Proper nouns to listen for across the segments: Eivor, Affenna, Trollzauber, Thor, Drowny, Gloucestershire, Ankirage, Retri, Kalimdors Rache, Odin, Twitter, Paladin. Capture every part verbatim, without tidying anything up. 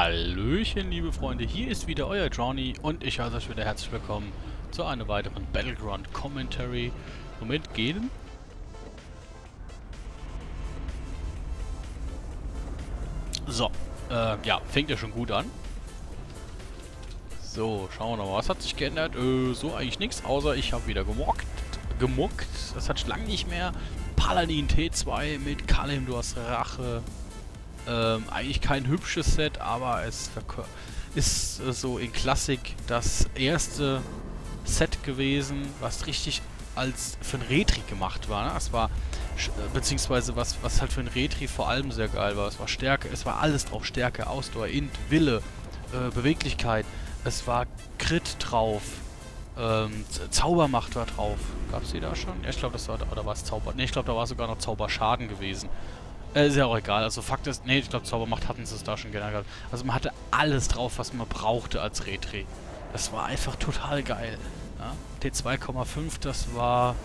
Hallöchen, liebe Freunde, hier ist wieder euer Drowny und ich heiße euch wieder herzlich willkommen zu einer weiteren Battleground Commentary. Moment, gehen. So, äh, ja, fängt ja schon gut an. So, schauen wir mal, was hat sich geändert? Äh, so eigentlich nichts, außer ich habe wieder gemuckt. Gemuckt, das hat schon lange nicht mehr. Paladin T zwei mit Kalimdors Rache. Ähm, eigentlich kein hübsches Set, aber es ist äh, so in Klassik das erste Set gewesen, was richtig als für ein Retri gemacht war. Ne? Es war äh, beziehungsweise was, was halt für ein Retri vor allem sehr geil war. Es war Stärke, es war alles drauf. Stärke, Ausdauer, Int, Wille, äh, Beweglichkeit. Es war Crit drauf. Ähm, Zaubermacht war drauf. Gab es die da schon? Ja, ich glaube, das war, oder war es Zauber? Ne, ich glaube, da war sogar noch Zauberschaden gewesen. Äh, ist ja auch egal. Also Fakt ist, nee, ich glaube, Zaubermacht hatten sie es da schon geändert. Also man hatte alles drauf, was man brauchte als Retri. Das war einfach total geil. Ja? T zwei Komma fünf, das war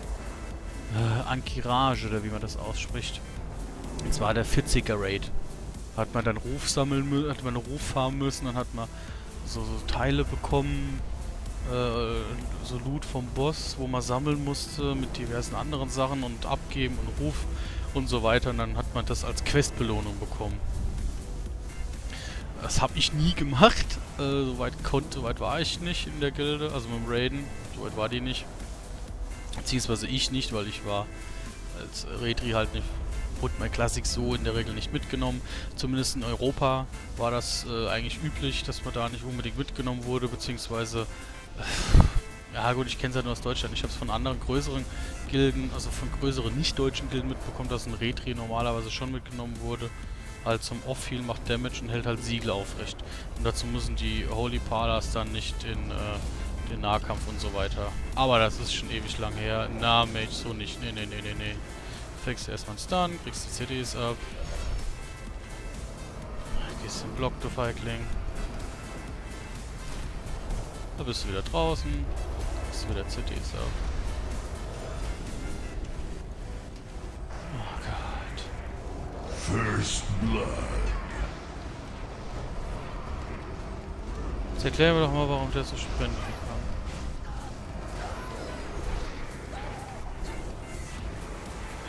äh, Ankirage, oder wie man das ausspricht. Das war der vierziger Raid. Hat man dann Ruf sammeln müssen, hat man einen Ruf farmen müssen, dann hat man so, so Teile bekommen, äh, so Loot vom Boss, wo man sammeln musste mit diversen anderen Sachen und abgeben und Ruf und so weiter, und dann hat man das als Questbelohnung bekommen. Das habe ich nie gemacht, äh, soweit konnte, soweit war ich nicht in der Gilde, also mit dem Raiden, soweit war die nicht. Beziehungsweise ich nicht, weil ich war als Retri halt nicht, wurde mein Klassik so in der Regel nicht mitgenommen. Zumindest in Europa war das äh, eigentlich üblich, dass man da nicht unbedingt mitgenommen wurde, beziehungsweise... Äh, ja gut, ich kenne es ja nur aus Deutschland. Ich habe es von anderen größeren Gilden, also von größeren nicht-deutschen Gilden mitbekommen, dass ein Retri normalerweise schon mitgenommen wurde. Halt zum Off-Heal, macht Damage und hält halt Siegel aufrecht. Und dazu müssen die Holy Palas dann nicht in äh, den Nahkampf und so weiter. Aber das ist schon ewig lang her. Na, Mage, so nicht. Nee, nee, nee, nee, nee. Fängst du erstmal einen Stun, kriegst die C Ds ab. Gehst in den Block, du Feigling. Da bist du wieder draußen. Kriegst wieder C Ds ab. First Blood. Jetzt erklären wir doch mal, warum der so sprinten kann.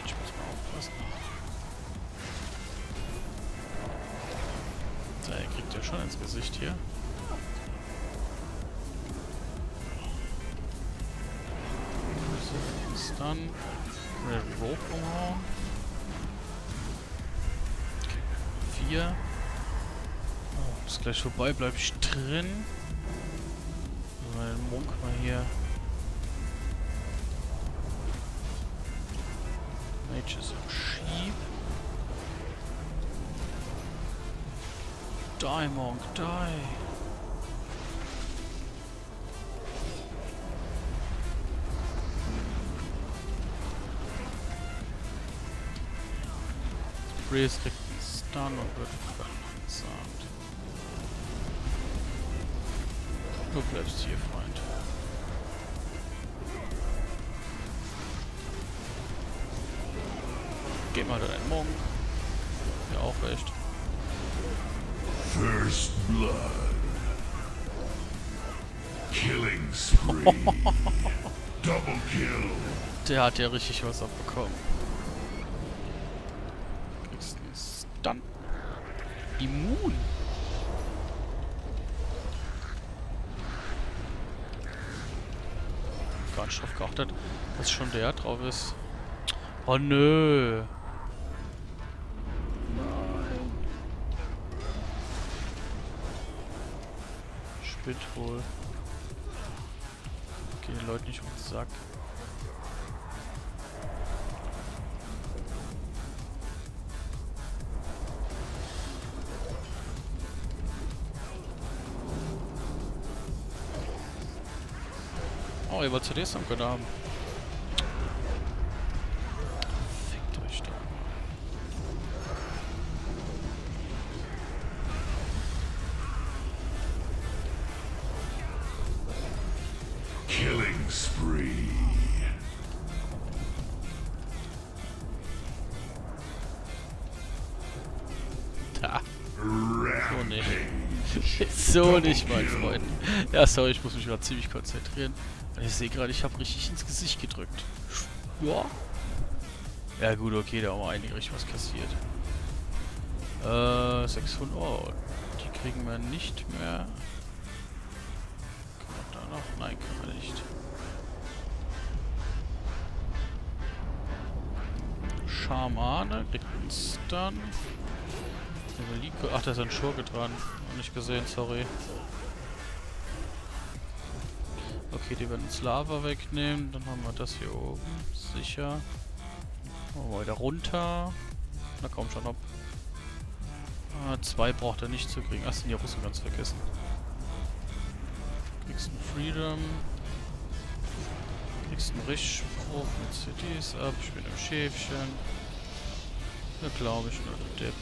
Mensch, muss mal aufpassen. So, er kriegt ja schon ins Gesicht hier. Dann Red Rope umhauen. Oh, ist gleich vorbei, bleibe ich drin. Mein Monk mal hier. Mage ist im Schieb. Die, Monk, die. Breeze kriegt einen Stun und wird verlangsamt. Du bleibst hier, Freund. Geh mal da deinen Monk. Ja, auch recht. First Blood. Killing Spree. Double Kill. Der hat ja richtig was abbekommen. Dann immun. Gar nicht drauf geachtet, dass schon der drauf ist. Oh nö. Nein. Spinnt wohl. Geh den Leuten nicht um den Sack. Oh, ihr wollt C Ds am Gönner haben. Fickt euch doch. Killing Spree. Da. So, nee. So nicht, mein Freund. Ja, sorry, ich muss mich gerade ziemlich konzentrieren. Ich sehe gerade, ich habe richtig ins Gesicht gedrückt. Ja. Ja gut, okay, da haben wir eigentlich richtig was kassiert. Äh, sechshundert. Oh, die kriegen wir nicht mehr. Kann man da noch? Nein, kann man nicht. Schamane kriegt uns dann. Ach, da ist ein Schurke dran. Hab nicht gesehen, sorry. Okay, die werden uns Lava wegnehmen. Dann haben wir das hier oben. Sicher. Machen wir wieder runter. Na komm schon ab. Ah, zwei braucht er nicht zu kriegen. Ach, sind die Russen ganz vergessen. Kriegst einen Freedom. Kriegst einen Richtspruch mit C Ds ab. Ich bin im Schäfchen. Da glaube ich nur der Depp.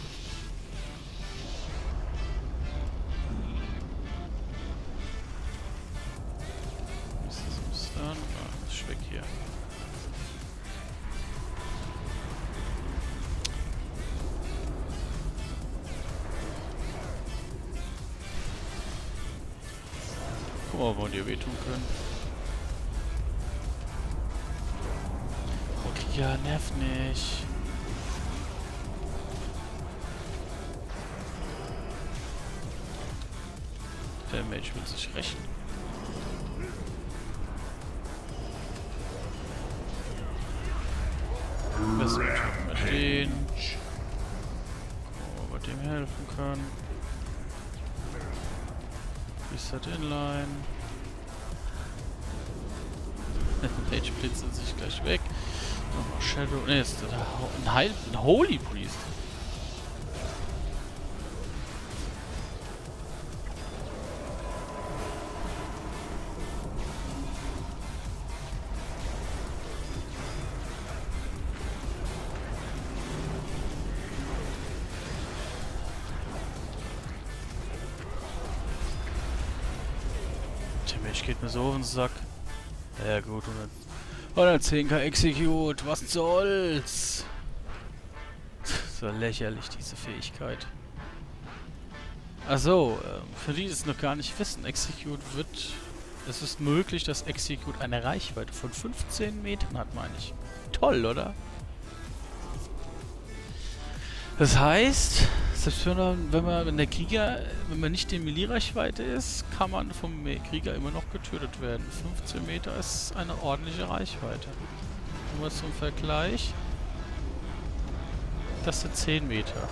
Oh, wollen die wehtun können. Okay, ja, nervt nicht. Der Mensch will sich rächen. Was mit dem? Ob wir dem helfen können. Ist halt inline. Page blitzen sich gleich weg. Nochmal Shadow. Ne, ist ein, Heil ein Holy Priest. Ich geht mir so auf den Sack. Ja gut, hundertzehn K Execute, was soll's? So lächerlich, diese Fähigkeit. Achso, für die es noch gar nicht wissen, Execute wird... Es ist möglich, dass Execute eine Reichweite von fünfzehn Metern hat, meine ich. Toll, oder? Das heißt... Selbst wenn man, wenn man, wenn der Krieger, wenn man nicht in Melee-Reichweite ist, kann man vom Krieger immer noch getötet werden. fünfzehn Meter ist eine ordentliche Reichweite. Nur zum Vergleich. Das sind zehn Meter.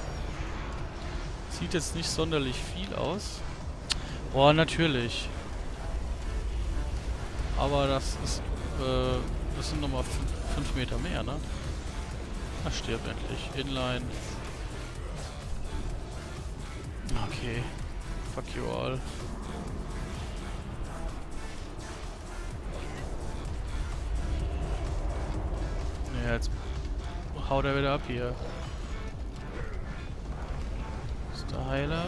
Sieht jetzt nicht sonderlich viel aus. Boah, natürlich. Aber das ist, äh, das sind nochmal fünf Meter mehr, ne? Ach, stirb endlich. Inline. Okay, fuck you all. Ja, jetzt haut er wieder ab hier. Ist der Heiler.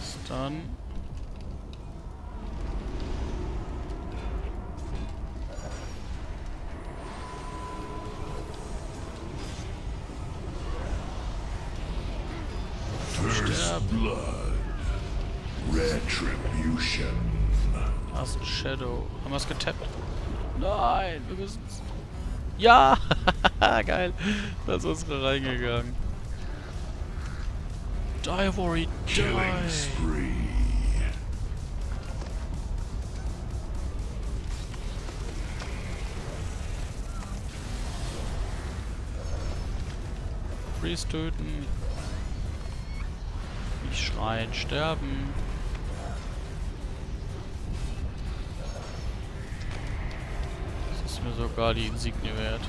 Ist dann. Retribution. Aus dem Shadow. Haben wir es getappt? Nein, wir müssen es. Ja! Geil! Da ist unsere reingegangen. Die, Worry, die! Killing Spree. Freeze töten. Schreien, sterben. Das ist mir sogar die Insignie wert.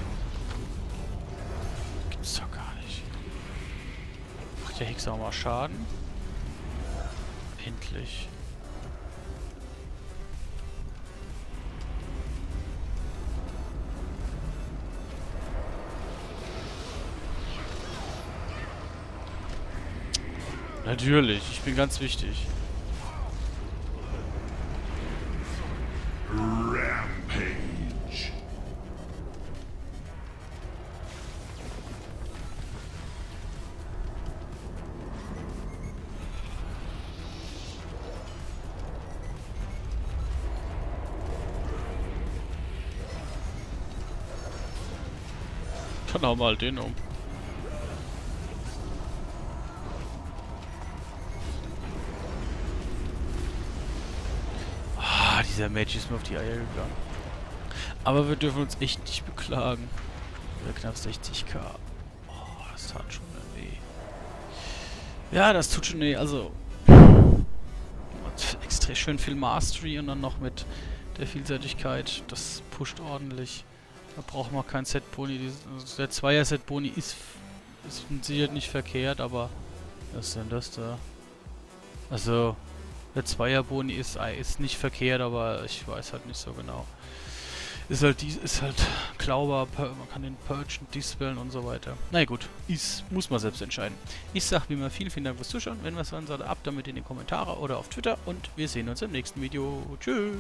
Gibt's doch gar nicht. Macht der Hexer auch mal Schaden? Endlich. Natürlich, ich bin ganz wichtig. Rampage. Dann hau mal den um. Ah, dieser Mage ist mir auf die Eier gegangen. Aber wir dürfen uns echt nicht beklagen. Wir haben knapp sechzig k. Oh, das tat schon weh. Ja, das tut schon weh. Also extrem schön viel Mastery und dann noch mit der Vielseitigkeit. Das pusht ordentlich. Da braucht man kein Set-Boni. Also der Zweier-Set-Boni ist, ist sicher nicht verkehrt, aber was ist denn das da? Also, der Zweier-Boni ist, ist nicht verkehrt, aber ich weiß halt nicht so genau. Ist halt, ist halt Klauber, man kann den Purgen, Dispellen und so weiter. Na ja, gut, ist, muss man selbst entscheiden. Ich sag wie immer vielen, vielen Dank fürs Zuschauen. Wenn was sein sollte, ab damit in die Kommentare oder auf Twitter und wir sehen uns im nächsten Video. Tschüss!